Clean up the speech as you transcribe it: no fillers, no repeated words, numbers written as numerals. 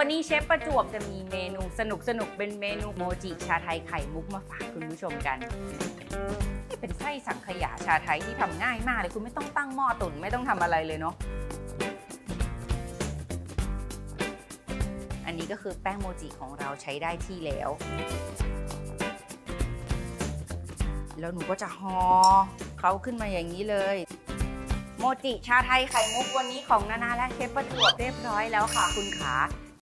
วันนี้เชฟประจวบจะมีเมนูสนุกๆเป็นเมนูโมจิชาไทยไข่มุกมาฝากคุณผู้ชมกันนี่เป็นไส้สังขยาชาไทยที่ทำง่ายมากเลยคุณไม่ต้องตั้งหม้อตุ๋นไม่ต้องทำอะไรเลยเนาะอันนี้ก็คือแป้งโมจิของเราใช้ได้ที่แล้วแล้วหนูก็จะห่อเขาขึ้นมาอย่างนี้เลยโมจิชาไทยไข่มุกวันนี้ของนานาและเชฟประจวบเรียบร้อยแล้วค่ะคุณขา